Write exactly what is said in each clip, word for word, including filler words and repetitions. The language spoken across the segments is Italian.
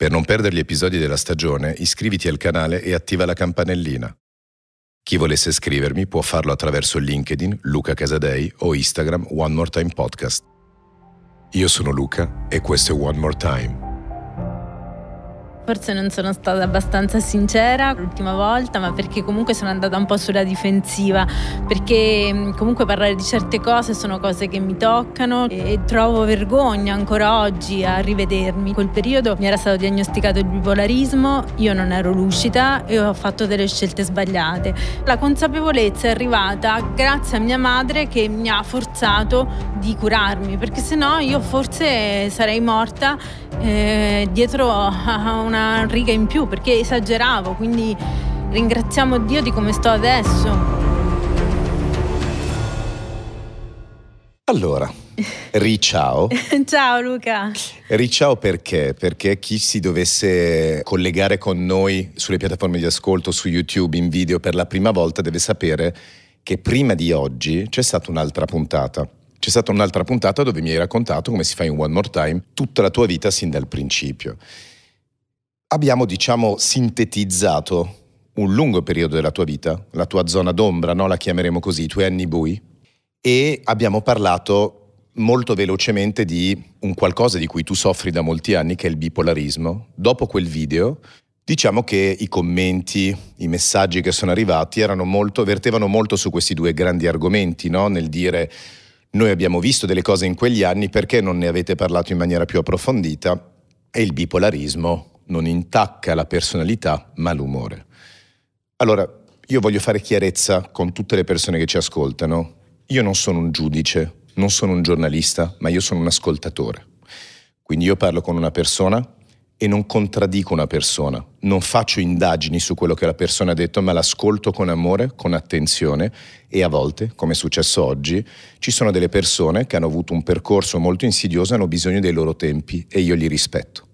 Per non perdere gli episodi della stagione, iscriviti al canale e attiva la campanellina. Chi volesse scrivermi può farlo attraverso LinkedIn, Luca Casadei o Instagram One More Time Podcast. Io sono Luca e questo è One More Time. Forse non sono stata abbastanza sincera l'ultima volta, ma perché comunque sono andata un po' sulla difensiva, perché comunque parlare di certe cose sono cose che mi toccano e trovo vergogna ancora oggi a rivedermi. In quel periodo mi era stato diagnosticato il bipolarismo, io non ero lucida e ho fatto delle scelte sbagliate. La consapevolezza è arrivata grazie a mia madre, che mi ha forzato di curarmi, perché sennò io forse sarei morta eh, dietro a una riga in più, perché esageravo. Quindi ringraziamo Dio di come sto adesso. Allora, riciao. Ciao Luca. Riciao perché? Perché chi si dovesse collegare con noi sulle piattaforme di ascolto, su YouTube, in video per la prima volta, deve sapere che prima di oggi c'è stata un'altra puntata. C'è stata un'altra puntata dove mi hai raccontato come si fa in One More Time tutta la tua vita sin dal principio. Abbiamo, diciamo, sintetizzato un lungo periodo della tua vita, la tua zona d'ombra, no? La chiameremo così, i tuoi anni bui, e abbiamo parlato molto velocemente di un qualcosa di cui tu soffri da molti anni, che è il bipolarismo. Dopo quel video, diciamo che i commenti, i messaggi che sono arrivati erano molto, vertevano molto su questi due grandi argomenti, no? Nel dire: noi abbiamo visto delle cose in quegli anni, perché non ne avete parlato in maniera più approfondita? E il bipolarismo non intacca la personalità, ma l'umore. Allora, io voglio fare chiarezza con tutte le persone che ci ascoltano. Io non sono un giudice, non sono un giornalista, ma io sono un ascoltatore. Quindi io parlo con una persona e non contraddico una persona, non faccio indagini su quello che la persona ha detto, ma l'ascolto con amore, con attenzione, e a volte, come è successo oggi, ci sono delle persone che hanno avuto un percorso molto insidioso e hanno bisogno dei loro tempi, e io li rispetto.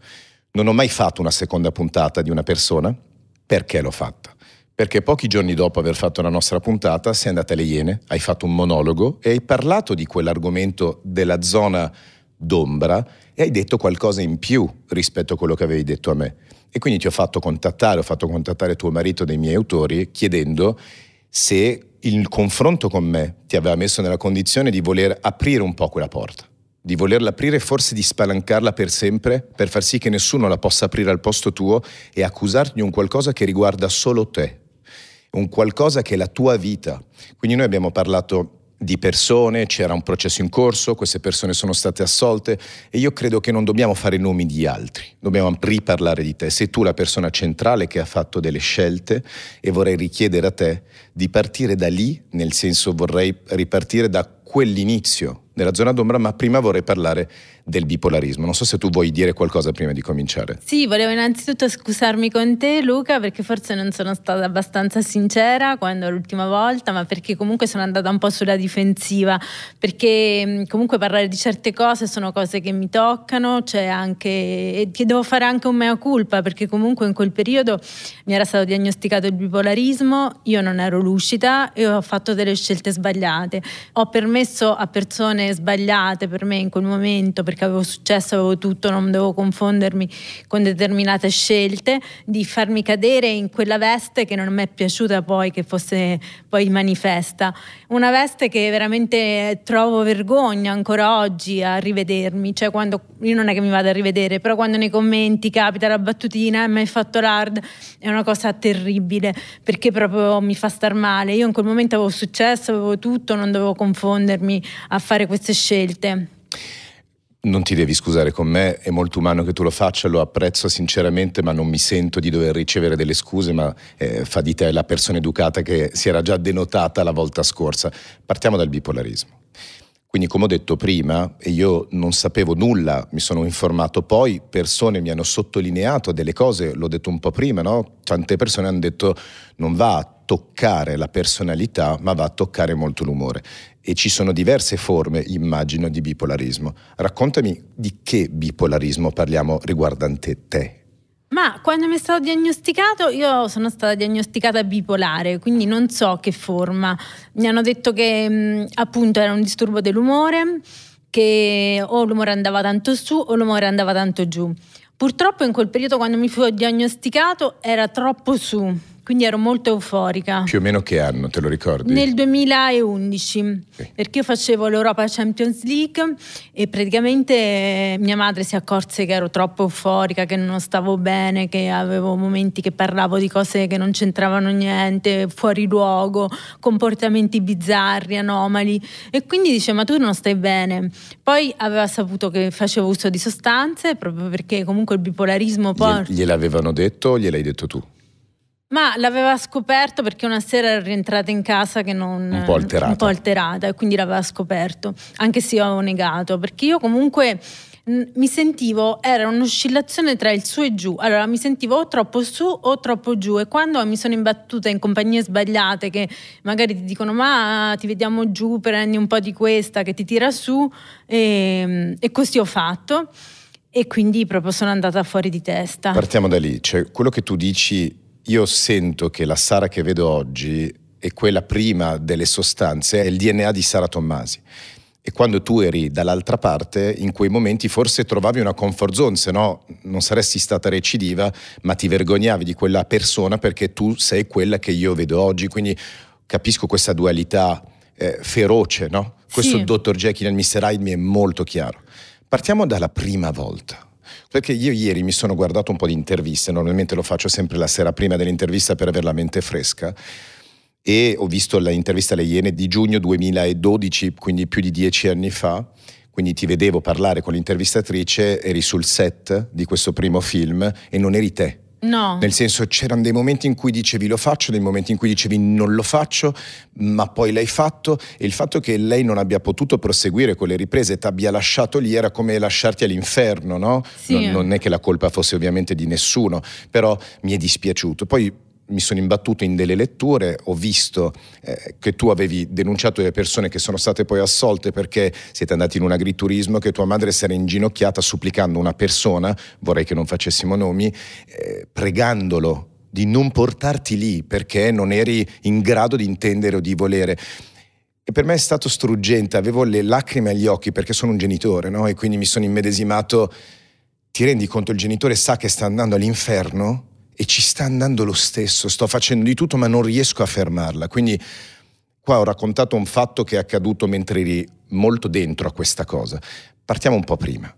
Non ho mai fatto una seconda puntata di una persona. Perché l'ho fatta? Perché pochi giorni dopo aver fatto la nostra puntata sei andata alle Iene, hai fatto un monologo e hai parlato di quell'argomento della zona d'ombra e hai detto qualcosa in più rispetto a quello che avevi detto a me. E quindi ti ho fatto contattare, ho fatto contattare tuo marito dei miei autori, chiedendo se il confronto con me ti aveva messo nella condizione di voler aprire un po' quella porta, di volerla aprire e forse di spalancarla per sempre, per far sì che nessuno la possa aprire al posto tuo e accusarti di un qualcosa che riguarda solo te, un qualcosa che è la tua vita. Quindi noi abbiamo parlato di persone, c'era un processo in corso, queste persone sono state assolte e io credo che non dobbiamo fare nomi di altri, dobbiamo riparlare di te. Sei tu la persona centrale che ha fatto delle scelte e vorrei richiedere a te di partire da lì, nel senso vorrei ripartire da quell'inizio nella zona d'ombra, ma prima vorrei parlare del bipolarismo. Non so se tu vuoi dire qualcosa prima di cominciare. Sì, volevo innanzitutto scusarmi con te, Luca, perché forse non sono stata abbastanza sincera quando l'ultima volta, ma perché comunque sono andata un po' sulla difensiva, perché comunque parlare di certe cose sono cose che mi toccano, cioè anche, e che devo fare anche un mea culpa, perché comunque in quel periodo mi era stato diagnosticato il bipolarismo, io non ero lucida e ho fatto delle scelte sbagliate. Ho permesso a persone sbagliate per me in quel momento, perché avevo successo, avevo tutto, non devo confondermi con determinate scelte, di farmi cadere in quella veste che non mi è piaciuta poi che fosse poi manifesta, una veste che veramente trovo vergogna ancora oggi a rivedermi, cioè quando io non è che mi vado a rivedere, però quando nei commenti capita la battutina e mi hai fatto l'hard, è una cosa terribile, perché proprio mi fa star male. Io in quel momento avevo successo, avevo tutto, non dovevo confondermi a fare questo queste scelte. Non ti devi scusare con me, è molto umano che tu lo faccia, lo apprezzo sinceramente, ma non mi sento di dover ricevere delle scuse, ma eh, fa di te la persona educata che si era già denotata la volta scorsa. Partiamo dal bipolarismo. Quindi, come ho detto prima, io non sapevo nulla, mi sono informato poi, persone mi hanno sottolineato delle cose, l'ho detto un po' prima, no? Tante persone hanno detto non va a toccare la personalità, ma va a toccare molto l'umore. E ci sono diverse forme, immagino, di bipolarismo. Raccontami di che bipolarismo parliamo riguardante te. Ma quando mi è stato diagnosticato, io sono stata diagnosticata bipolare, quindi non so che forma. Mi hanno detto che appunto era un disturbo dell'umore, che o l'umore andava tanto su o l'umore andava tanto giù. Purtroppo in quel periodo, quando mi fu diagnosticato, era troppo su, quindi ero molto euforica. Più o meno che anno, te lo ricordi? Nel duemilaundici, okay. Perché io facevo l'Europa Champions League e praticamente mia madre si accorse che ero troppo euforica, che non stavo bene, che avevo momenti che parlavo di cose che non c'entravano niente, fuori luogo, comportamenti bizzarri, anomali, e quindi dice: ma tu non stai bene. Poi aveva saputo che facevo uso di sostanze, proprio perché comunque il bipolarismo porta... Gliel'avevano detto o gliel'hai detto tu? Ma l'aveva scoperto perché una sera era rientrata in casa che non, un po' alterata, un po' alterata, e quindi l'aveva scoperto, anche se io avevo negato, perché io comunque mi sentivo, era un'oscillazione tra il su e giù. Allora mi sentivo o troppo su o troppo giù, e quando mi sono imbattuta in compagnie sbagliate che magari ti dicono: ma ti vediamo giù, prendi un po' di questa che ti tira su, e, e così ho fatto, e quindi proprio sono andata fuori di testa. Partiamo da lì, cioè quello che tu dici. Io sento che la Sara che vedo oggi e quella prima delle sostanze è il D N A di Sara Tommasi, e quando tu eri dall'altra parte in quei momenti forse trovavi una comfort zone, se no non saresti stata recidiva, ma ti vergognavi di quella persona perché tu sei quella che io vedo oggi. Quindi capisco questa dualità eh, feroce, no? Questo sì. dottor Jekyll e mister Hyde mi è molto chiaro. Partiamo dalla prima volta. Perché io ieri mi sono guardato un po' di interviste, normalmente lo faccio sempre la sera prima dell'intervista per avere la mente fresca, e ho visto l'intervista alle Iene di giugno duemiladodici, quindi più di dieci anni fa, quindi ti vedevo parlare con l'intervistatrice, eri sul set di questo primo film e non eri te. No. Nel senso, c'erano dei momenti in cui dicevi lo faccio, dei momenti in cui dicevi non lo faccio, ma poi l'hai fatto, e il fatto che lei non abbia potuto proseguire con le riprese e ti abbia lasciato lì era come lasciarti all'inferno, no? Sì. Non, non è che la colpa fosse ovviamente di nessuno, però mi è dispiaciuto. Poi mi sono imbattuto in delle letture, ho visto eh, che tu avevi denunciato delle persone che sono state poi assolte perché siete andati in un agriturismo, che tua madre si era inginocchiata supplicando una persona, vorrei che non facessimo nomi, eh, pregandolo di non portarti lì perché non eri in grado di intendere o di volere. E per me è stato struggente, avevo le lacrime agli occhi perché sono un genitore, no? E quindi mi sono immedesimato. Ti rendi conto, il genitore sa che sta andando all'inferno? E ci sta andando lo stesso, sto facendo di tutto ma non riesco a fermarla. Quindi qua ho raccontato un fatto che è accaduto mentre eri molto dentro a questa cosa. Partiamo un po' prima.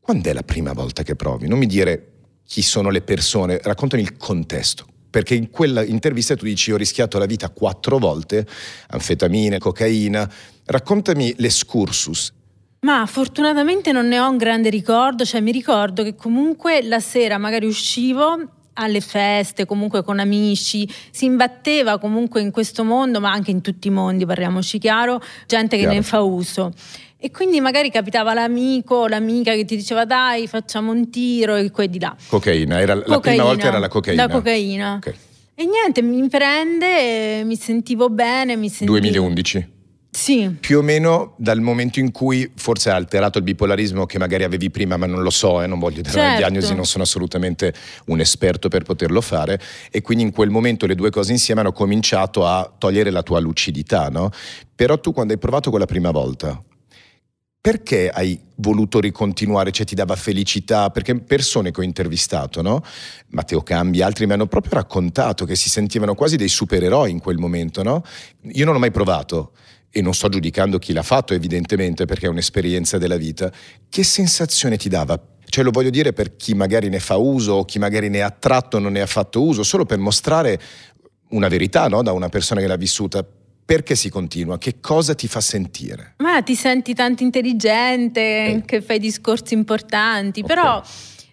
Quando è la prima volta che provi? Non mi dire chi sono le persone, raccontami il contesto. Perché in quella intervista tu dici: ho rischiato la vita quattro volte, anfetamine, cocaina. Raccontami l'escursus. Ma fortunatamente non ne ho un grande ricordo, cioè mi ricordo che comunque la sera magari uscivo alle feste, comunque con amici, si imbatteva comunque in questo mondo, ma anche in tutti i mondi, parliamoci chiaro, gente che chiaro. ne fa uso, e quindi magari capitava l'amico o l'amica che ti diceva: dai, facciamo un tiro, e qua e di là. Cocaina, era cocaina. La prima volta era la cocaina. La cocaina. Okay. E niente, mi prende, mi sentivo bene, mi sentivo... duemilaundici? Sì. Più o meno dal momento in cui forse ha alterato il bipolarismo che magari avevi prima, ma non lo so, eh, non voglio dare certo. una diagnosi, non sono assolutamente un esperto per poterlo fare, e quindi in quel momento le due cose insieme hanno cominciato a togliere la tua lucidità, no? Però tu, quando hai provato quella prima volta, perché hai voluto ricontinuare? Cioè ti dava felicità? Perché persone che ho intervistato, no? Matteo Cambi, altri, mi hanno proprio raccontato che si sentivano quasi dei supereroi in quel momento, no? Io non ho mai provato, e non sto giudicando chi l'ha fatto evidentemente, perché è un'esperienza della vita. Che sensazione ti dava? Cioè, lo voglio dire per chi magari ne fa uso o chi magari ne ha tratto o non ne ha fatto uso, solo per mostrare una verità, no? Da una persona che l'ha vissuta. Perché si continua? Che cosa ti fa sentire? Ma ti senti tanto intelligente, eh. che fai discorsi importanti, okay. però...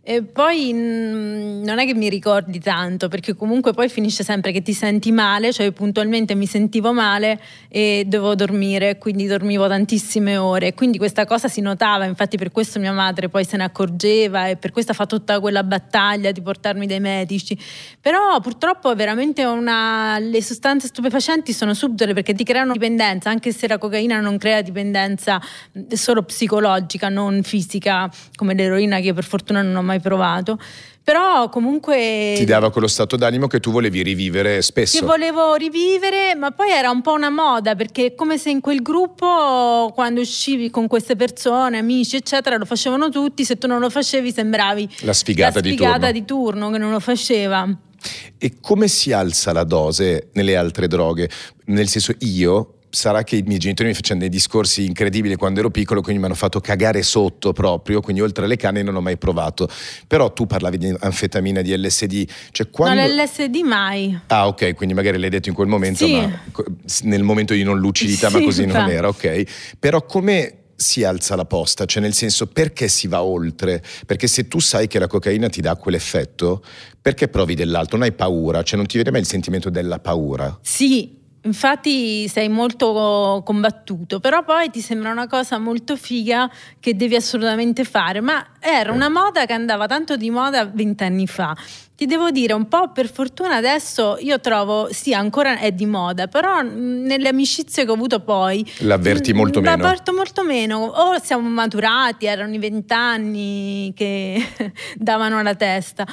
E poi mh, non è che mi ricordi tanto, perché comunque poi finisce sempre che ti senti male, cioè puntualmente mi sentivo male e dovevo dormire, quindi dormivo tantissime ore, quindi questa cosa si notava, infatti per questo mia madre poi se ne accorgeva e per questo ha fatto tutta quella battaglia di portarmi dai medici. Però purtroppo veramente una... le sostanze stupefacenti sono subdole, perché ti creano dipendenza, anche se la cocaina non crea dipendenza solo psicologica, non fisica, come l'eroina, che io per fortuna non ho mai mai provato, però comunque ti dava quello stato d'animo che tu volevi rivivere spesso. Che volevo rivivere, ma poi era un po' una moda, perché è come se in quel gruppo, quando uscivi con queste persone, amici eccetera, lo facevano tutti, se tu non lo facevi sembravi la sfigata, la sfigata di, turno. di turno che non lo faceva. E come si alza la dose nelle altre droghe? Nel senso, io, sarà che i miei genitori mi facevano dei discorsi incredibili quando ero piccolo, quindi mi hanno fatto cagare sotto proprio, quindi oltre alle canne non ho mai provato. Però tu parlavi di anfetamina, di L S D, cioè quando... No, l'L S D mai. Ah, ok, quindi magari l'hai detto in quel momento, sì. Ma nel momento di non lucidità, sì, ma così fa. Non era, ok. Però come si alza la posta? Cioè nel senso, perché si va oltre? Perché se tu sai che la cocaina ti dà quell'effetto, perché provi dell'altro? Non hai paura? Cioè non ti viene mai il sentimento della paura? Sì. Infatti sei molto combattuto, però poi ti sembra una cosa molto figa che devi assolutamente fare, ma era una moda che andava tanto di moda vent'anni fa. Ti devo dire, un po' per fortuna adesso io trovo, sì, ancora è di moda, però nelle amicizie che ho avuto poi l'avverti molto meno. L'avverto molto meno, o siamo maturati, erano i vent'anni che davano la testa.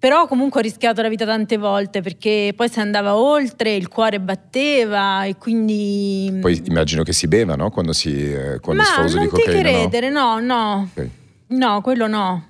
Però comunque ho rischiato la vita tante volte, perché poi se andava oltre il cuore batteva e quindi... Poi immagino che si beva, no? Quando si eh, quando si fa uso di cocaina. Ma non ti credere, no, no, no, okay. No, quello no.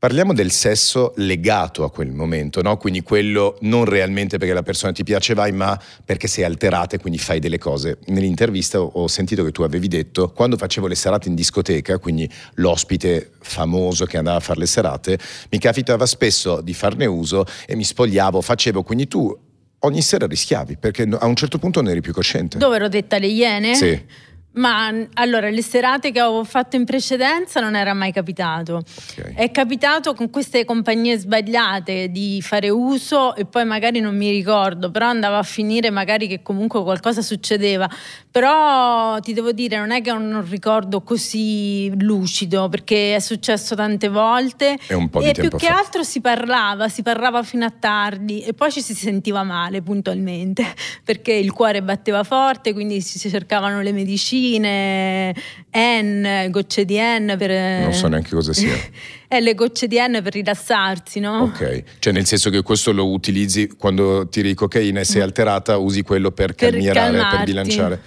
Parliamo del sesso legato a quel momento, no? Quindi quello non realmente perché la persona ti piace vai, ma perché sei alterata e quindi fai delle cose. Nell'intervista ho sentito che tu avevi detto, quando facevo le serate in discoteca, quindi l'ospite famoso che andava a fare le serate, mi capitava spesso di farne uso e mi spogliavo, facevo, quindi tu ogni sera rischiavi perché a un certo punto non eri più cosciente. Dove ero detta Le Iene? Sì. Ma allora, le serate che avevo fatto in precedenza non era mai capitato. Okay. È capitato con queste compagnie sbagliate di fare uso e poi magari non mi ricordo, però andava a finire magari che comunque qualcosa succedeva. Però ti devo dire, non è che ho un ricordo così lucido, perché è successo tante volte e, un po di e tempo più fa. Che altro si parlava, si parlava fino a tardi e poi ci si sentiva male puntualmente, perché il cuore batteva forte, quindi si cercavano le medicine, N, gocce di N per... Non so neanche cosa sia. Eh, le gocce di N per rilassarsi, no? Ok, cioè nel senso che questo lo utilizzi quando tiri cocaina e sei alterata, usi quello per, per calmirare, calmarti. Per bilanciare.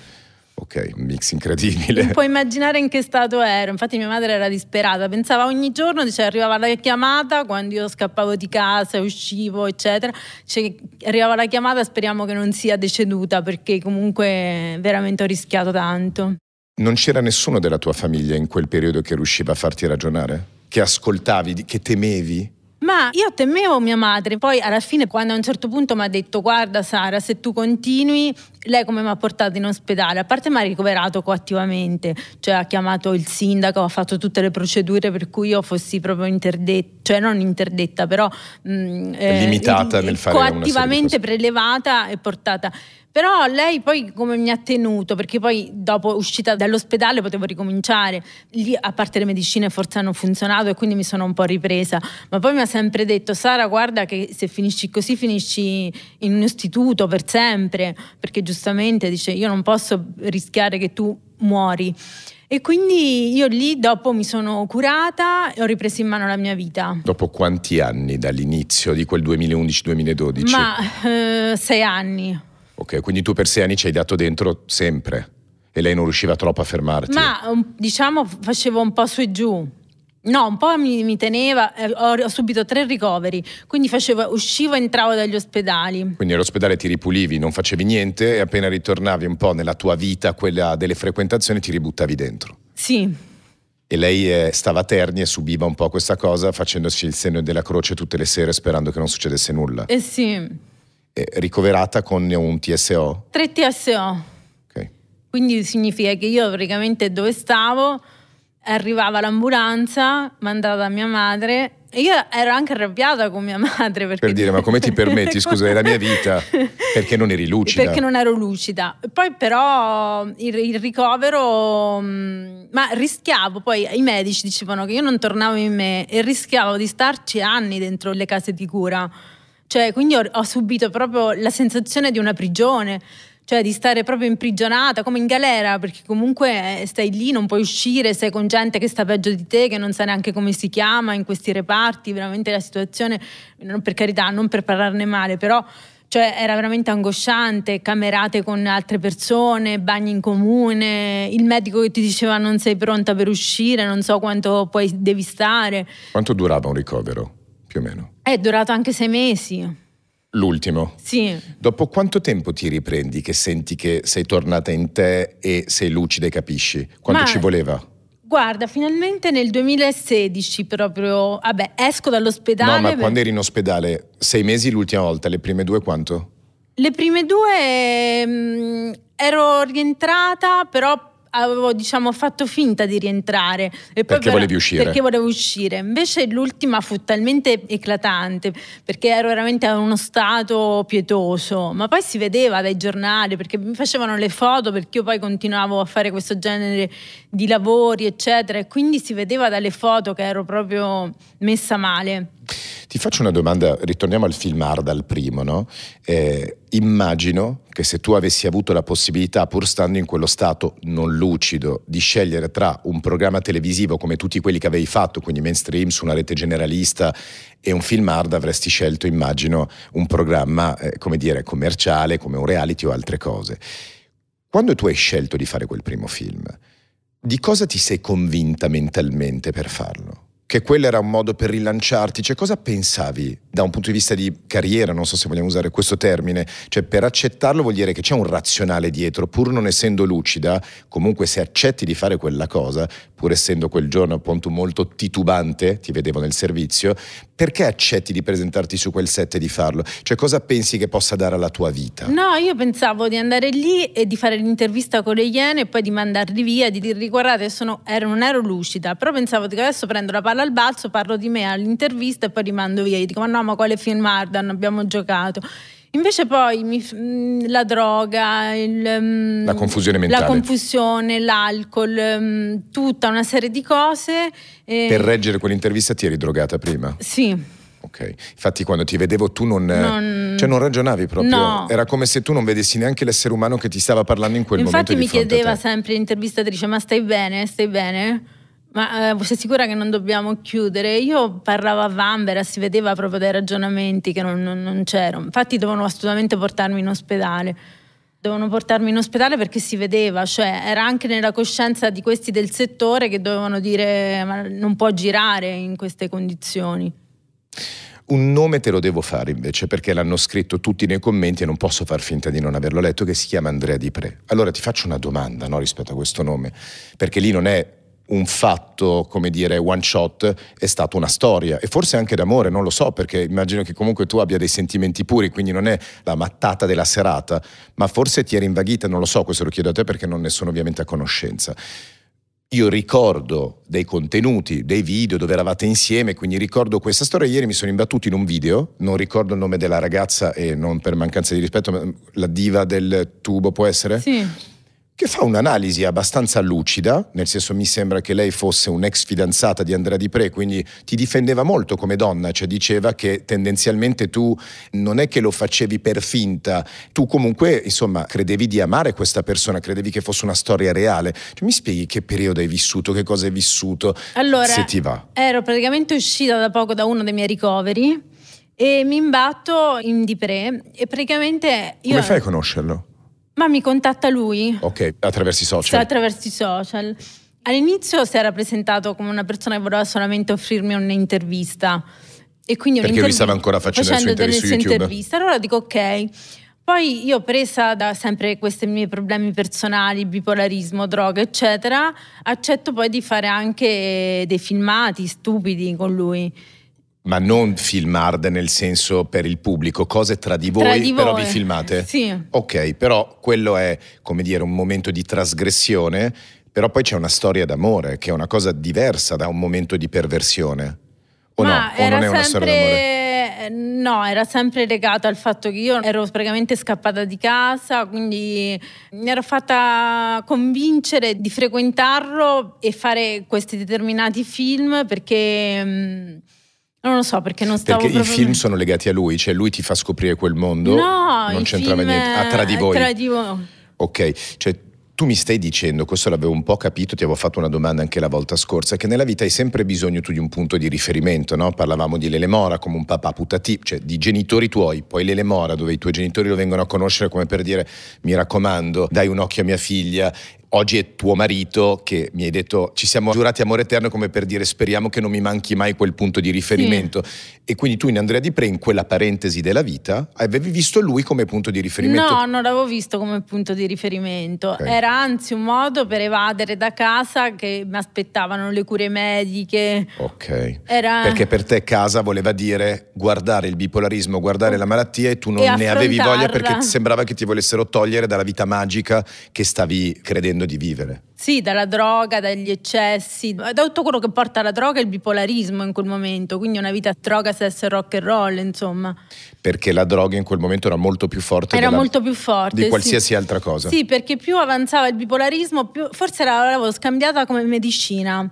Ok, un mix incredibile. Non puoi immaginare in che stato ero. Infatti mia madre era disperata, pensava ogni giorno, cioè, arrivava la chiamata quando io scappavo di casa, uscivo eccetera, cioè, arrivava la chiamata, speriamo che non sia deceduta, perché comunque veramente ho rischiato tanto. Non c'era nessuno della tua famiglia in quel periodo che riusciva a farti ragionare? Che ascoltavi, che temevi? Ma io temevo mia madre, poi alla fine quando a un certo punto mi ha detto guarda Sara, se tu continui, lei come mi ha portato in ospedale, a parte mi ha ricoverato coattivamente, cioè ha chiamato il sindaco, ha fatto tutte le procedure per cui io fossi proprio interdetta, cioè non interdetta però mh, limitata eh, nel fare coattivamente prelevata e portata. Però lei poi come mi ha tenuto, perché poi dopo uscita dall'ospedale potevo ricominciare, lì a parte le medicine forse hanno funzionato e quindi mi sono un po' ripresa, ma poi mi ha sempre detto Sara guarda che se finisci così finisci in un istituto per sempre, perché giustamente dice io non posso rischiare che tu muori. E quindi io lì dopo mi sono curata e ho ripreso in mano la mia vita. Dopo quanti anni dall'inizio di quel duemilaundici duemiladodici? Ma eh, sei anni. Ok, quindi tu per sei anni ci hai dato dentro sempre e lei non riusciva troppo a fermarti? Ma diciamo facevo un po' su e giù, no, un po' mi, mi teneva, ho, ho subito tre ricoveri, quindi facevo, uscivo e entravo dagli ospedali. Quindi all'ospedale ti ripulivi, non facevi niente e appena ritornavi un po' nella tua vita, quella delle frequentazioni, ti ributtavi dentro? Sì. E lei stava a Terni e subiva un po' questa cosa facendosi il segno della croce tutte le sere sperando che non succedesse nulla? Eh sì. Ricoverata con un T S O? Tre T S O. Okay. Quindi significa che io praticamente dove stavo arrivava l'ambulanza mandata da mia madre e io ero anche arrabbiata con mia madre perché... Per dire ma come ti permetti, scusa, è la mia vita, perché non eri lucida? Perché non ero lucida. Poi però il, il ricovero, ma rischiavo, poi i medici dicevano che io non tornavo in me e rischiavo di starci anni dentro le case di cura. Cioè, quindi ho, ho subito proprio la sensazione di una prigione. cioè di stare proprio imprigionata come in galera, perché comunque stai lì, non puoi uscire, sei con gente che sta peggio di te, che non sa neanche come si chiama in questi reparti, veramente la situazione, non per carità, non per parlarne male, però cioè era veramente angosciante, camerate con altre persone, bagni in comune, il medico che ti diceva non sei pronta per uscire, non so quanto poi devi stare. Quanto durava un ricovero, più o meno? È durato anche sei mesi. L'ultimo? Sì. Dopo quanto tempo ti riprendi che senti che sei tornata in te e sei lucida e capisci? Quanto Ma... ci voleva? Guarda, finalmente nel duemilasedici proprio, vabbè, esco dall'ospedale. No, ma per... quando eri in ospedale, sei mesi l'ultima volta, le prime due quanto? Le prime due mh, ero rientrata, però avevo, diciamo, fatto finta di rientrare. E poi perché però, volevi uscire? Perché volevo uscire. Invece l'ultima fu talmente eclatante, perché ero veramente in uno stato pietoso, ma poi si vedeva dai giornali, perché mi facevano le foto, perché io poi continuavo a fare questo genere di lavori eccetera, e quindi si vedeva dalle foto che ero proprio messa male. Ti faccio una domanda, ritorniamo al film Ardal primo, no? Eh, immagino che se tu avessi avuto la possibilità, pur stando in quello stato non lucido, di scegliere tra un programma televisivo come tutti quelli che avevi fatto, quindi mainstream su una rete generalista, e un film Ardal, avresti scelto, immagino, un programma eh, come dire, commerciale, come un reality o altre cose. Quando tu hai scelto di fare quel primo film, di cosa ti sei convinta mentalmente per farlo? Che quello era un modo per rilanciarti? Cioè, cosa pensavi da un punto di vista di carriera, non so se vogliamo usare questo termine, cioè per accettarlo vuol dire che c'è un razionale dietro, pur non essendo lucida, comunque se accetti di fare quella cosa, pur essendo quel giorno appunto molto titubante, ti vedevo nel servizio, perché accetti di presentarti su quel set e di farlo? Cioè cosa pensi che possa dare alla tua vita? No, io pensavo di andare lì e di fare l'intervista con le Iene e poi di mandarli via, di dirgli guardate sono, ero, non ero lucida, però pensavo che adesso prendo la palla al balzo, parlo di me all'intervista e poi rimando via, e dico ma no, ma quale film Ardan abbiamo giocato? Invece poi mi, la droga, il, la confusione mentale, la confusione, l'alcol, tutta una serie di cose. E... per reggere quell'intervista ti eri drogata prima? Sì. Ok, infatti quando ti vedevo tu non, non, cioè non ragionavi proprio, no. Era come se tu non vedessi neanche l'essere umano che ti stava parlando in quel infatti momento. Infatti mi chiedeva sempre l'intervistatrice ma stai bene, stai bene? Ma eh, sei sicura che non dobbiamo chiudere? Io parlavo a vanvera, si vedeva proprio dai ragionamenti che non, non, non c'ero. Infatti dovevano assolutamente portarmi in ospedale. Dovevano portarmi in ospedale perché si vedeva, cioè era anche nella coscienza di questi del settore che dovevano dire ma non può girare in queste condizioni. Un nome te lo devo fare invece, perché l'hanno scritto tutti nei commenti e non posso far finta di non averlo letto, che si chiama Andrea Diprè. Allora ti faccio una domanda, no, rispetto a questo nome, perché lì non è un fatto, come dire, one shot, è stata una storia, e forse anche d'amore, non lo so, perché immagino che comunque tu abbia dei sentimenti puri, quindi non è la mattata della serata, ma forse ti eri invaghita, non lo so, questo lo chiedo a te perché non ne sono ovviamente a conoscenza. Io ricordo dei contenuti, dei video dove eravate insieme, quindi ricordo questa storia. Ieri mi sono imbattuto in un video, non ricordo il nome della ragazza e non per mancanza di rispetto, ma la diva del tubo può essere? Sì. Che fa un'analisi abbastanza lucida, nel senso mi sembra che lei fosse un'ex fidanzata di Andrea Diprè, quindi ti difendeva molto come donna, cioè diceva che tendenzialmente tu non è che lo facevi per finta, tu comunque insomma credevi di amare questa persona, credevi che fosse una storia reale. Cioè, mi spieghi che periodo hai vissuto, che cosa hai vissuto, allora, se ti va? Ero praticamente uscita da poco da uno dei miei ricoveri e mi imbatto in Diprè e praticamente io... Come fai a conoscerlo? Ma mi contatta lui. Ok, attraverso i social. Sì, attraverso i social. All'inizio si era presentato come una persona che voleva solamente offrirmi un'intervista. E quindi perché lui stava ancora facendo, facendo le sue interviste. Allora dico ok. Poi io, presa da sempre questi miei problemi personali, bipolarismo, droga, eccetera, accetto poi di fare anche dei filmati stupidi con lui. Ma non film hard nel senso per il pubblico, cose tra di voi, tra di voi. Però vi filmate? Sì. Ok, però quello è, come dire, un momento di trasgressione, però poi c'è una storia d'amore che è una cosa diversa da un momento di perversione. O Ma no, o non è una sempre... storia d'amore? No, era sempre legato al fatto che io ero praticamente scappata di casa, quindi mi ero fatta convincere di frequentarlo e fare questi determinati film perché... Non lo so perché non stavo Perché proprio... i film sono legati a lui, cioè lui ti fa scoprire quel mondo. No, non c'entrava niente. Ah, tra di voi. Tra di voi. Ok, cioè tu mi stai dicendo, questo l'avevo un po' capito, ti avevo fatto una domanda anche la volta scorsa, che nella vita hai sempre bisogno tu di un punto di riferimento, no? Parlavamo di Lele Mora come un papà putativo, cioè di genitori tuoi, poi Lele Mora dove i tuoi genitori lo vengono a conoscere come per dire mi raccomando, dai un occhio a mia figlia. Oggi è tuo marito che mi hai detto ci siamo giurati amore eterno come per dire speriamo che non mi manchi mai quel punto di riferimento. Sì. E quindi tu in Andrea Diprè in quella parentesi della vita avevi visto lui come punto di riferimento? No, non l'avevo visto come punto di riferimento. Okay. Era anzi un modo per evadere da casa che mi aspettavano le cure mediche. Ok. Era... Perché per te casa voleva dire guardare il bipolarismo, guardare la malattia e tu non e ne avevi voglia perché sembrava che ti volessero togliere dalla vita magica che stavi credendo di vivere. Sì, dalla droga, dagli eccessi, da tutto quello che porta alla droga e il bipolarismo in quel momento, quindi una vita droga, sesso e rock and roll, insomma. Perché la droga in quel momento era molto più forte, era della, molto più forte di qualsiasi sì. altra cosa. Sì, perché più avanzava il bipolarismo, più, forse l'avevo scambiata come medicina.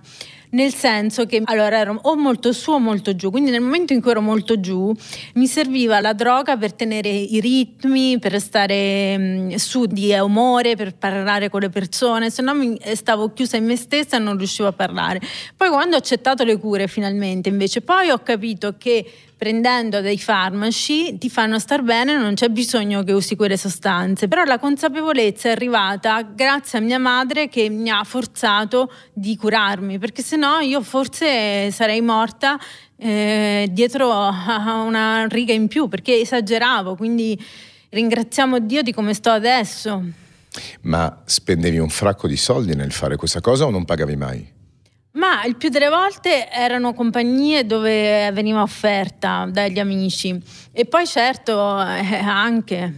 Nel senso che allora ero o molto su o molto giù, quindi nel momento in cui ero molto giù mi serviva la droga per tenere i ritmi, per stare mh, su di umore, per parlare con le persone, se no mi, stavo chiusa in me stessa e non riuscivo a parlare. Poi quando ho accettato le cure finalmente invece poi ho capito che prendendo dei farmaci ti fanno star bene, non c'è bisogno che usi quelle sostanze, però la consapevolezza è arrivata grazie a mia madre che mi ha forzato di curarmi, perché se no io forse sarei morta eh, dietro a una riga in più, perché esageravo, quindi ringraziamo Dio di come sto adesso. Ma spendevi un fracco di soldi nel fare questa cosa o non pagavi mai? Ma il più delle volte erano compagnie dove veniva offerta dagli amici e poi certo eh, anche.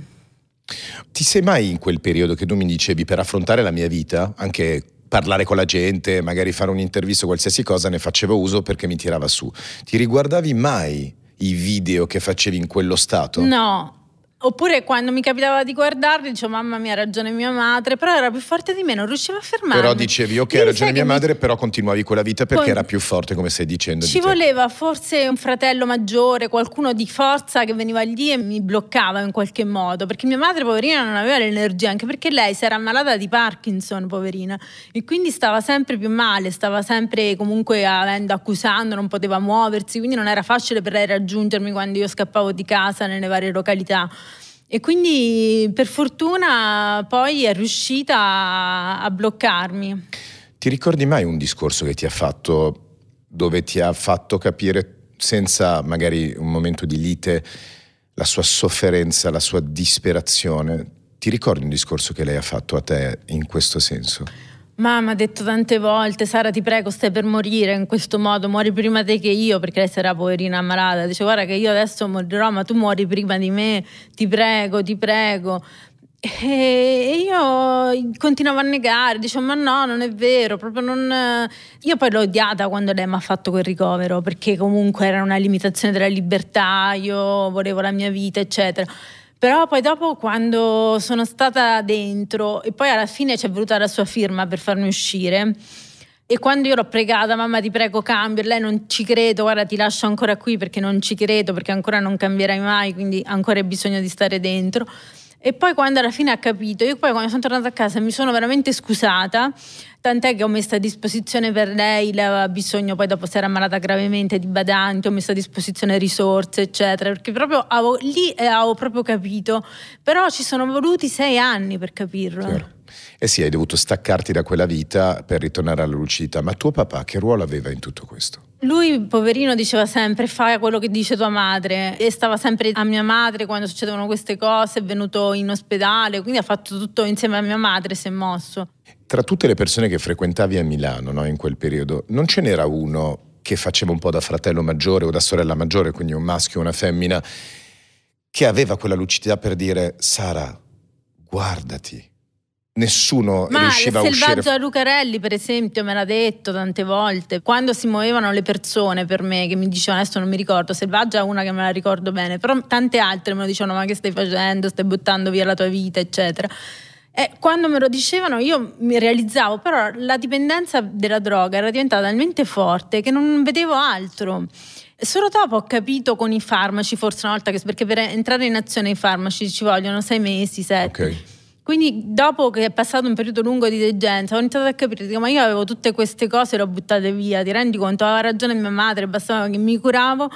Ti sei mai in quel periodo che tu mi dicevi per affrontare la mia vita, anche parlare con la gente, magari fare un'intervista o qualsiasi cosa, ne facevo uso perché mi tirava su. Ti riguardavi mai i video che facevi in quello stato? No. Oppure quando mi capitava di guardarli dicevo mamma mia ha ragione mia madre, però era più forte di me, non riuscivo a fermarmi. Però dicevi ok ha ragione mia madre, mi... però continuavi quella vita perché Con... era più forte, come stai dicendo. Ci di voleva forse un fratello maggiore, qualcuno di forza che veniva lì e mi bloccava in qualche modo, perché mia madre poverina non aveva l'energia, anche perché lei si era ammalata di Parkinson poverina e quindi stava sempre più male, stava sempre comunque avendo, accusando, non poteva muoversi, quindi non era facile per lei raggiungermi quando io scappavo di casa nelle varie località. E quindi per fortuna poi è riuscita a, a bloccarmi. Ti ricordi mai un discorso che ti ha fatto, dove ti ha fatto capire, senza magari un momento di lite, la sua sofferenza, la sua disperazione? Ti ricordi un discorso che lei ha fatto a te in questo senso? Mamma ha detto tante volte, Sara ti prego stai per morire in questo modo, muori prima te che io, perché lei sarà poverina ammalata, dice guarda che io adesso morirò ma tu muori prima di me, ti prego, ti prego. E io continuavo a negare, dicevo ma no, non è vero, proprio non... Io poi l'ho odiata quando lei mi ha fatto quel ricovero, perché comunque era una limitazione della libertà, io volevo la mia vita eccetera. Però poi dopo quando sono stata dentro e poi alla fine ci è voluta la sua firma per farmi uscire e quando io l'ho pregata mamma ti prego cambia, lei non ci credo, guarda ti lascio ancora qui perché non ci credo, perché ancora non cambierai mai, quindi ancora hai bisogno di stare dentro. E poi quando alla fine ha capito, io poi quando sono tornata a casa mi sono veramente scusata, tant'è che ho messo a disposizione per lei, lei aveva bisogno, poi dopo si era ammalata gravemente di badanti, ho messo a disposizione risorse eccetera, perché proprio avevo, lì avevo proprio capito, però ci sono voluti sei anni per capirlo. Certo. E sì, hai dovuto staccarti da quella vita per ritornare alla lucidità, ma tuo papà che ruolo aveva in tutto questo? Lui, poverino, diceva sempre fai quello che dice tua madre e stava sempre a mia madre quando succedevano queste cose, è venuto in ospedale, quindi ha fatto tutto insieme a mia madre, si è mosso. Tra tutte le persone che frequentavi a Milano, no, in quel periodo, non ce n'era uno che faceva un po' da fratello maggiore o da sorella maggiore, quindi un maschio o una femmina, che aveva quella lucidità per dire Sara, guardati. Nessuno ma riusciva a uscire. Ma Selvaggio Lucarelli per esempio me l'ha detto tante volte quando si muovevano le persone per me che mi dicevano, adesso non mi ricordo, Selvaggio è una che me la ricordo bene, però tante altre me lo dicevano ma che stai facendo, stai buttando via la tua vita eccetera. E quando me lo dicevano io mi realizzavo, però la dipendenza della droga era diventata talmente forte che non vedevo altro. Solo dopo ho capito con i farmaci, forse una volta, che perché per entrare in azione i farmaci ci vogliono sei mesi, sette. Okay. Quindi dopo che è passato un periodo lungo di degenza ho iniziato a capire, dico, ma io avevo tutte queste cose e le ho buttate via, ti rendi conto? Aveva ragione mia madre, bastava che mi curavo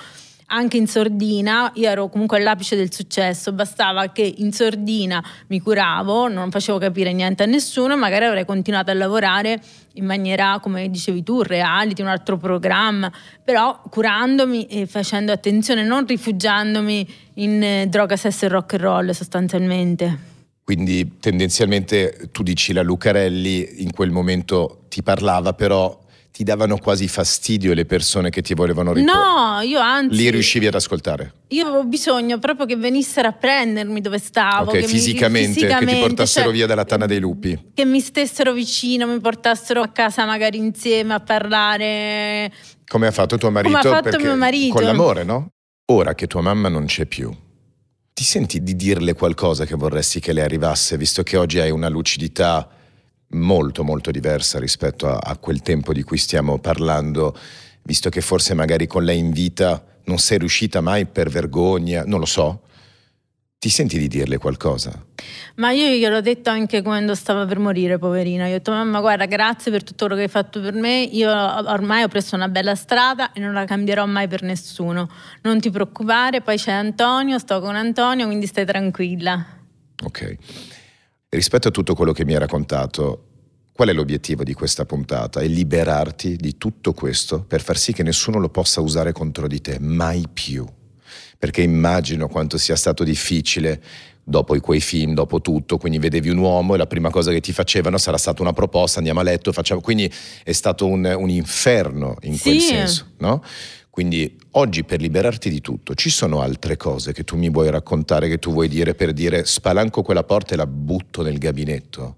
anche in sordina, io ero comunque all'apice del successo, bastava che in sordina mi curavo, non facevo capire niente a nessuno, magari avrei continuato a lavorare in maniera, come dicevi tu, reality, un altro programma, però curandomi e facendo attenzione, non rifugiandomi in droga, sesso e rock and roll sostanzialmente. Quindi tendenzialmente tu dici la Lucarelli in quel momento ti parlava, però ti davano quasi fastidio le persone che ti volevano riportare. No, io anzi... Li riuscivi ad ascoltare? Io avevo bisogno proprio che venissero a prendermi dove stavo. Ok, che fisicamente, mi, fisicamente, che ti portassero, cioè, via dalla tana dei lupi. Che mi stessero vicino, mi portassero a casa magari insieme a parlare. Come ha fatto tuo marito? Come ha fatto mio marito. Con l'amore, no? Ora che tua mamma non c'è più, ti senti di dirle qualcosa che vorresti che le arrivasse, visto che oggi hai una lucidità molto molto diversa rispetto a, a quel tempo di cui stiamo parlando, visto che forse magari con lei in vita non sei riuscita mai per vergogna, non lo so, ti senti di dirle qualcosa? Ma io gliel'ho detto anche quando stava per morire, poverina, io ho detto mamma guarda grazie per tutto quello che hai fatto per me, io ormai ho preso una bella strada e non la cambierò mai per nessuno, non ti preoccupare, poi c'è Antonio, sto con Antonio, quindi stai tranquilla. Ok, rispetto a tutto quello che mi hai raccontato, qual è l'obiettivo di questa puntata? È liberarti di tutto questo per far sì che nessuno lo possa usare contro di te, mai più. Perché immagino quanto sia stato difficile dopo quei film, dopo tutto, quindi vedevi un uomo e la prima cosa che ti facevano sarà stata una proposta, andiamo a letto, facciamo, quindi è stato un, un inferno in quel sì. senso, no? Quindi oggi per liberarti di tutto ci sono altre cose che tu mi vuoi raccontare, che tu vuoi dire per dire spalanco quella porta e la butto nel gabinetto?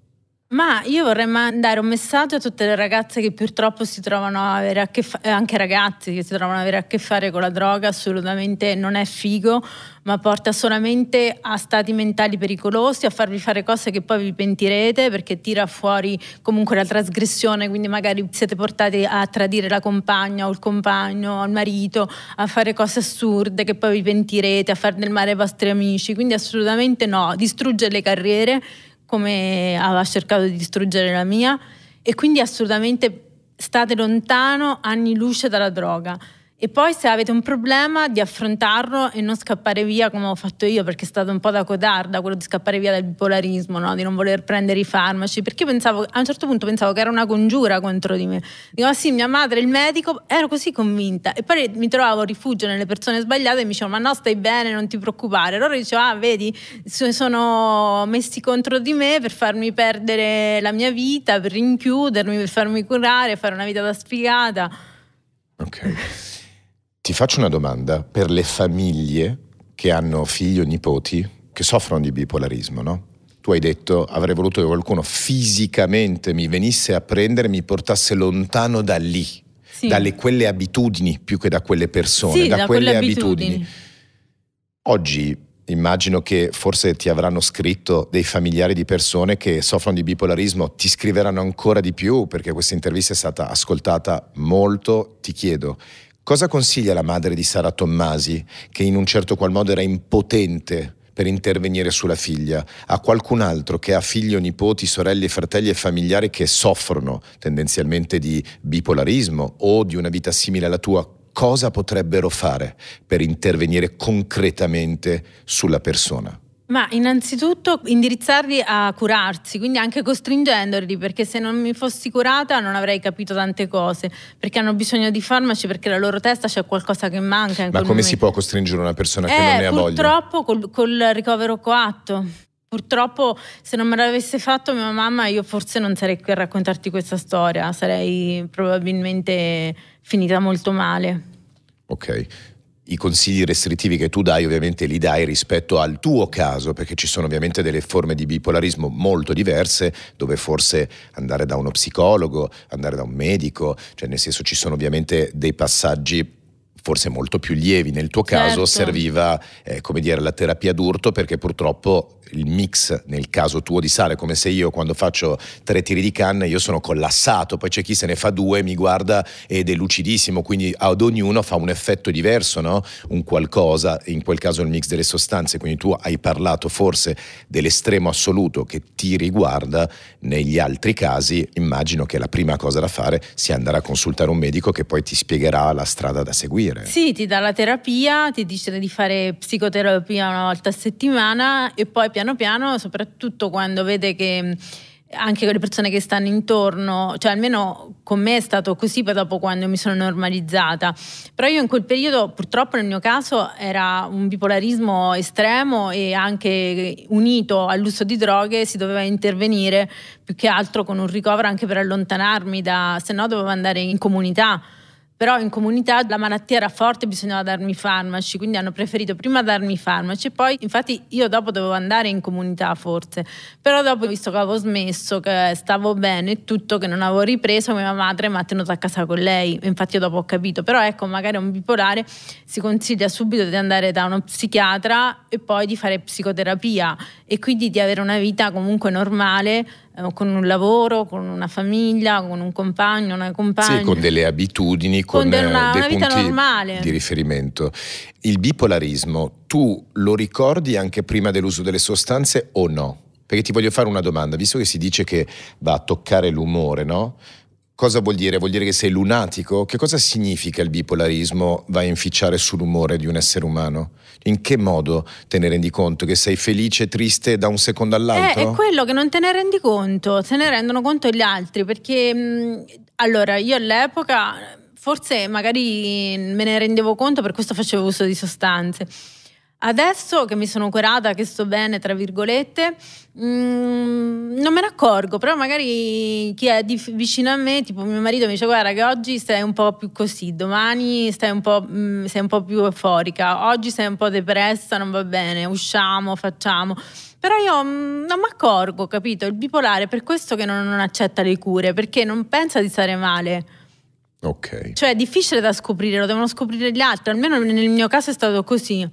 Ma io vorrei mandare un messaggio a tutte le ragazze che purtroppo si trovano a avere a che fare, anche ragazzi che si trovano a avere a che fare con la droga, assolutamente non è figo, ma porta solamente a stati mentali pericolosi, a farvi fare cose che poi vi pentirete, perché tira fuori comunque la trasgressione, quindi magari siete portati a tradire la compagna o il compagno o il marito, a fare cose assurde che poi vi pentirete, a far del male ai vostri amici, quindi assolutamente no, distruggere le carriere come aveva cercato di distruggere la mia, e quindi assolutamente state lontano, anni luce dalla droga. E poi se avete un problema di affrontarlo e non scappare via come ho fatto io, perché è stato un po' da codarda quello di scappare via dal bipolarismo, no? Di non voler prendere i farmaci, perché io pensavo, a un certo punto pensavo che era una congiura contro di me, dico ah sì mia madre è il medico, ero così convinta, e poi mi trovavo rifugio nelle persone sbagliate e mi dicevano ma no stai bene, non ti preoccupare, allora dicevo ah vedi sono messi contro di me per farmi perdere la mia vita, per rinchiudermi, per farmi curare, fare una vita da sfigata. Ok. Ti faccio una domanda per le famiglie che hanno figli o nipoti che soffrono di bipolarismo, no? Tu hai detto avrei voluto che qualcuno fisicamente mi venisse a prendere, mi portasse lontano da lì, sì. dalle quelle abitudini più che da quelle persone, sì, da, da quelle, quelle abitudini. abitudini. Oggi immagino che forse ti avranno scritto dei familiari di persone che soffrono di bipolarismo, ti scriveranno ancora di più perché questa intervista è stata ascoltata molto, ti chiedo cosa consiglia la madre di Sara Tommasi, che in un certo qual modo era impotente per intervenire sulla figlia, a qualcun altro che ha figli o nipoti, sorelle, fratelli e familiari che soffrono tendenzialmente di bipolarismo o di una vita simile alla tua? Cosa potrebbero fare per intervenire concretamente sulla persona? Ma innanzitutto indirizzarli a curarsi, quindi anche costringendoli, perché se non mi fossi curata non avrei capito tante cose, perché hanno bisogno di farmaci, perché nella loro testa c'è qualcosa che manca. Ma come momento. Si può costringere una persona eh, che non ne ha voglia? Purtroppo col, col ricovero coatto. Purtroppo se non me l'avesse fatto mia mamma io forse non sarei qui a raccontarti questa storia, sarei probabilmente finita molto male. Ok. I consigli restrittivi che tu dai ovviamente li dai rispetto al tuo caso, perché ci sono ovviamente delle forme di bipolarismo molto diverse, dove forse andare da uno psicologo, andare da un medico, cioè nel senso ci sono ovviamente dei passaggi forse molto più lievi. Nel tuo caso certo. serviva eh, come dire, la terapia d'urto, perché purtroppo il mix nel caso tuo di Sara è come se io, quando faccio tre tiri di canna, io sono collassato, poi c'è chi se ne fa due, mi guarda ed è lucidissimo, quindi ad ognuno fa un effetto diverso, no? Un qualcosa, in quel caso il mix delle sostanze. Quindi tu hai parlato forse dell'estremo assoluto che ti riguarda, negli altri casi immagino che la prima cosa da fare sia andare a consultare un medico che poi ti spiegherà la strada da seguire. Sì, ti dà la terapia, ti dice di fare psicoterapia una volta a settimana e poi piano piano, soprattutto quando vede che anche con le persone che stanno intorno, cioè almeno con me è stato così, poi dopo quando mi sono normalizzata, però io in quel periodo purtroppo nel mio caso era un bipolarismo estremo e anche unito all'uso di droghe si doveva intervenire più che altro con un ricovero, anche per allontanarmi da, se no dovevo andare in comunità. Però in comunità la malattia era forte, bisognava darmi farmaci, quindi hanno preferito prima darmi farmaci e poi, infatti io dopo dovevo andare in comunità forse, però dopo, visto che avevo smesso, che stavo bene e tutto, che non avevo ripreso, mia madre mi ha tenuto a casa con lei, infatti io dopo ho capito. Però ecco, magari un bipolare si consiglia subito di andare da uno psichiatra e poi di fare psicoterapia e quindi di avere una vita comunque normale, con un lavoro, con una famiglia, con un compagno, una compagna. Sì, con delle abitudini, con, con una, dei una vita punti normale di riferimento. Il bipolarismo, tu lo ricordi anche prima dell'uso delle sostanze o no? Perché ti voglio fare una domanda, visto che si dice che va a toccare l'umore, no? Cosa vuol dire? Vuol dire che sei lunatico? Che cosa significa il bipolarismo va a inficiare sull'umore di un essere umano? In che modo te ne rendi conto che sei felice e triste da un secondo all'altro? Eh, è quello che non te ne rendi conto, se ne rendono conto gli altri, perché mh, allora io all'epoca forse magari me ne rendevo conto, per questo facevo uso di sostanze. Adesso che mi sono curata, che sto bene tra virgolette, mh, non me ne accorgo, però magari chi è di, vicino a me, tipo mio marito, mi dice guarda che oggi stai un po' più così, domani stai un po', mh, sei un po' più euforica, oggi sei un po' depressa, non va bene, usciamo, facciamo. Però io mh, non mi accorgo, capito? Il bipolare è per questo che non, non accetta le cure, perché non pensa di stare male. Ok. Cioè è difficile da scoprire, lo devono scoprire gli altri, almeno nel mio caso è stato così.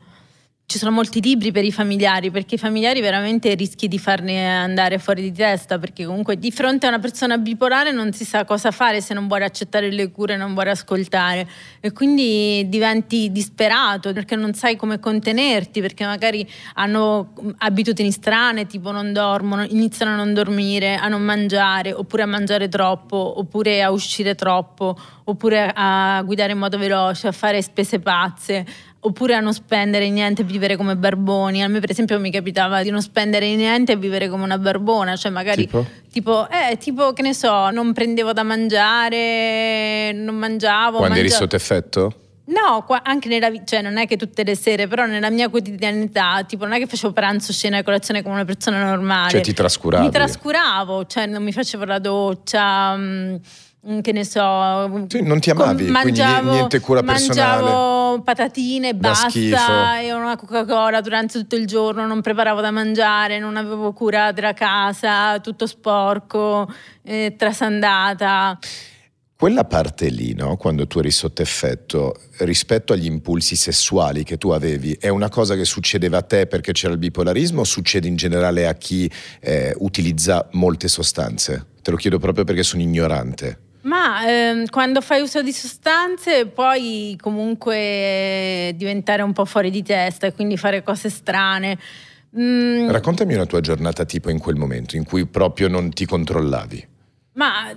Ci sono molti libri per i familiari, perché i familiari veramente rischi di farne andare fuori di testa, perché comunque di fronte a una persona bipolare non si sa cosa fare se non vuole accettare le cure, non vuole ascoltare, e quindi diventi disperato perché non sai come contenerti, perché magari hanno abitudini strane, tipo non dormono, iniziano a non dormire, a non mangiare, oppure a mangiare troppo, oppure a uscire troppo, oppure a guidare in modo veloce, a fare spese pazze, oppure a non spendere niente e vivere come barboni. A me per esempio mi capitava di non spendere niente e vivere come una barbona, cioè magari tipo, tipo, eh, tipo che ne so, non prendevo da mangiare, non mangiavo. Quando mangiavo. Eri sotto effetto? No, qua, anche nella, cioè non è che tutte le sere, però nella mia quotidianità, tipo non è che facevo pranzo, cena e colazione come una persona normale. Cioè ti trascuravi? Mi trascuravo, cioè non mi facevo la doccia, mh, che ne so, sì, non ti amavi, mangiavo, quindi niente cura personale, mangiavo patatine, basta, e una Coca-Cola durante tutto il giorno, non preparavo da mangiare, non avevo cura della casa, tutto sporco, eh, trasandata. Quella parte lì, no? Quando tu eri sotto effetto, rispetto agli impulsi sessuali che tu avevi, è una cosa che succedeva a te perché c'era il bipolarismo o succede in generale a chi eh, utilizza molte sostanze? Te lo chiedo proprio perché sono ignorante. Ma ehm, quando fai uso di sostanze puoi comunque diventare un po' fuori di testa e quindi fare cose strane. Mm. Raccontami una tua giornata tipo in quel momento in cui proprio non ti controllavi. Ma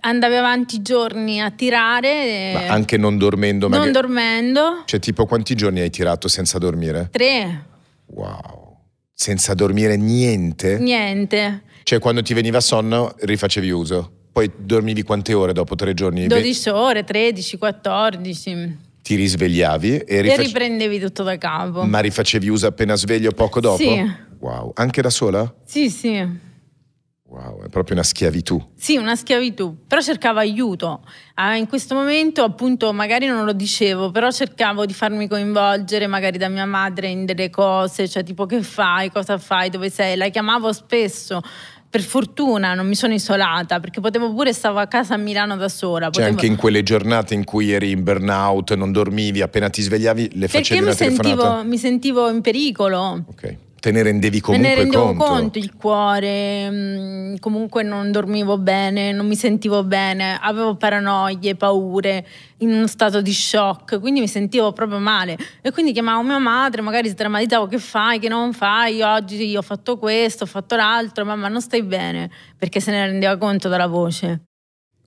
andavi avanti giorni a tirare. Ma anche non dormendo? Non magari... dormendo. Cioè tipo quanti giorni hai tirato senza dormire? Tre. Wow. Senza dormire niente? Niente. Cioè quando ti veniva sonno rifacevi uso? Poi dormivi quante ore dopo tre giorni? dodici ore, tredici, quattordici. Ti risvegliavi e, riface... e riprendevi tutto da capo. Ma rifacevi uso appena sveglio poco dopo? Sì. Wow, anche da sola? Sì, sì. Wow, è proprio una schiavitù. Sì, una schiavitù, però cercavo aiuto. Ah, in questo momento appunto magari non lo dicevo, però cercavo di farmi coinvolgere magari da mia madre in delle cose, cioè tipo che fai, cosa fai, dove sei, la chiamavo spesso. per fortuna non mi sono isolata, perché potevo pure, stavo a casa a Milano da sola. Potevo... Cioè anche in quelle giornate in cui eri in burnout, non dormivi, appena ti svegliavi le facevi una telefonata? Perché mi sentivo in pericolo. Ok. Te ne rendevi comunque conto? Me ne rendevo conto, conto il cuore, mh, comunque non dormivo bene, non mi sentivo bene, avevo paranoie, paure, in uno stato di shock, quindi mi sentivo proprio male. E quindi chiamavo mia madre, magari si drammatizzavo: che fai, che non fai, io oggi io ho fatto questo, ho fatto l'altro, mamma non stai bene, perché se ne rendeva conto dalla voce.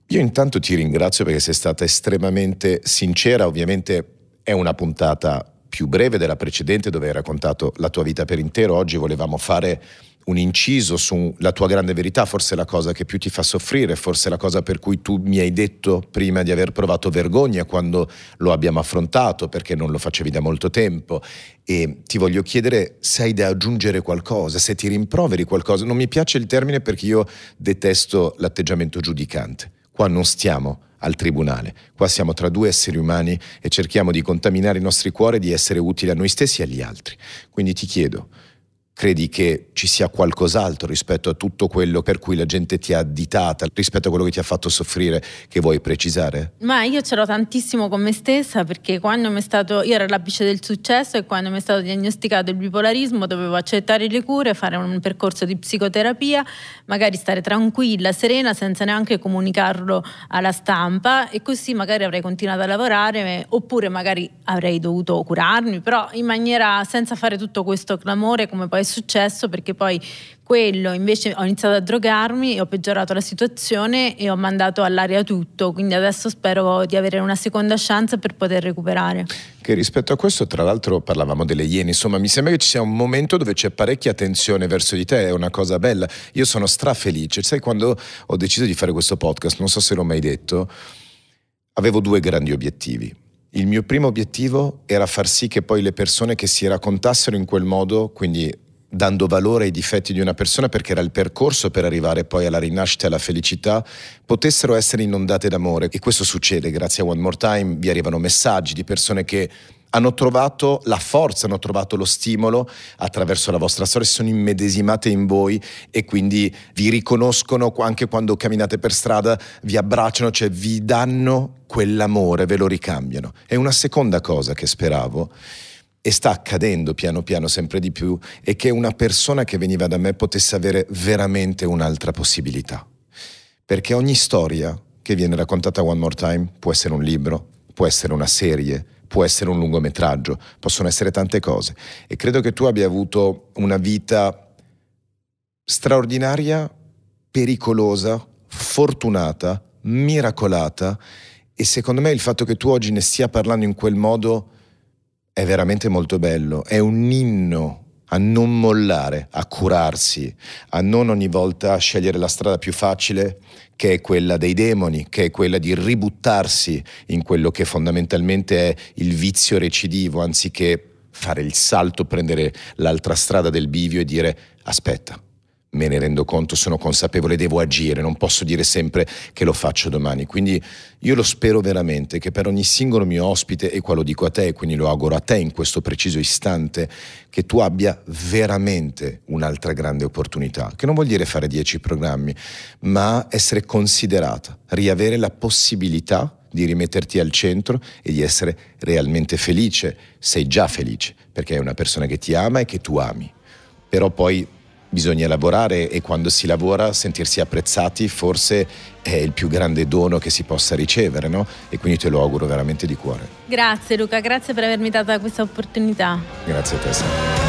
Io intanto ti ringrazio perché sei stata estremamente sincera, ovviamente è una puntata più breve della precedente dove hai raccontato la tua vita per intero. Oggi volevamo fare un inciso sulla tua grande verità, forse la cosa che più ti fa soffrire, forse la cosa per cui tu mi hai detto prima di aver provato vergogna quando lo abbiamo affrontato, perché non lo facevi da molto tempo. E ti voglio chiedere se hai da aggiungere qualcosa, se ti rimproveri qualcosa. Non mi piace il termine perché io detesto l'atteggiamento giudicante. Qua non stiamo al tribunale, qua siamo tra due esseri umani e cerchiamo di contaminare i nostri cuori, di essere utili a noi stessi e agli altri. Quindi ti chiedo, credi che ci sia qualcos'altro rispetto a tutto quello per cui la gente ti ha additata, rispetto a quello che ti ha fatto soffrire, che vuoi precisare? Ma io c'ero tantissimo con me stessa, perché quando mi è stato, io ero l'apice del successo, e quando mi è stato diagnosticato il bipolarismo dovevo accettare le cure, fare un percorso di psicoterapia, magari stare tranquilla, serena, senza neanche comunicarlo alla stampa, e così magari avrei continuato a lavorare, oppure magari avrei dovuto curarmi, però in maniera senza fare tutto questo clamore come poi successo, perché poi quello, invece ho iniziato a drogarmi e ho peggiorato la situazione e ho mandato all'aria tutto, quindi adesso spero di avere una seconda chance per poter recuperare. Che rispetto a questo, tra l'altro, parlavamo delle Iene, insomma mi sembra che ci sia un momento dove c'è parecchia tensione verso di te, è una cosa bella, io sono strafelice. Sai, quando ho deciso di fare questo podcast, non so se l'ho mai detto, avevo due grandi obiettivi. Il mio primo obiettivo era far sì che poi le persone che si raccontassero in quel modo, quindi dando valore ai difetti di una persona, perché era il percorso per arrivare poi alla rinascita e alla felicità, potessero essere inondate d'amore. E questo succede grazie a One More Time, vi arrivano messaggi di persone che hanno trovato la forza, hanno trovato lo stimolo attraverso la vostra storia, si sono immedesimate in voi e quindi vi riconoscono anche quando camminate per strada, vi abbracciano, cioè vi danno quell'amore, ve lo ricambiano. E una seconda cosa che speravo, e sta accadendo piano piano sempre di più, è che una persona che veniva da me potesse avere veramente un'altra possibilità. Perché ogni storia che viene raccontata One More Time può essere un libro, può essere una serie, può essere un lungometraggio, possono essere tante cose. E credo che tu abbia avuto una vita straordinaria, pericolosa, fortunata, miracolata, e secondo me il fatto che tu oggi ne stia parlando in quel modo è veramente molto bello, è un inno a non mollare, a curarsi, a non ogni volta scegliere la strada più facile, che è quella dei demoni, che è quella di ributtarsi in quello che fondamentalmente è il vizio recidivo, anziché fare il salto, prendere l'altra strada del bivio e dire aspetta, me ne rendo conto, sono consapevole, devo agire, non posso dire sempre che lo faccio domani. Quindi io lo spero veramente, che per ogni singolo mio ospite, e qua lo dico a te, quindi lo auguro a te in questo preciso istante, che tu abbia veramente un'altra grande opportunità, che non vuol dire fare dieci programmi, ma essere considerata, riavere la possibilità di rimetterti al centro e di essere realmente felice. Sei già felice, perché è una persona che ti ama e che tu ami, però poi bisogna lavorare, e quando si lavora sentirsi apprezzati forse è il più grande dono che si possa ricevere, no? E quindi te lo auguro veramente di cuore. Grazie Luca, grazie per avermi dato questa opportunità. Grazie a te Sara.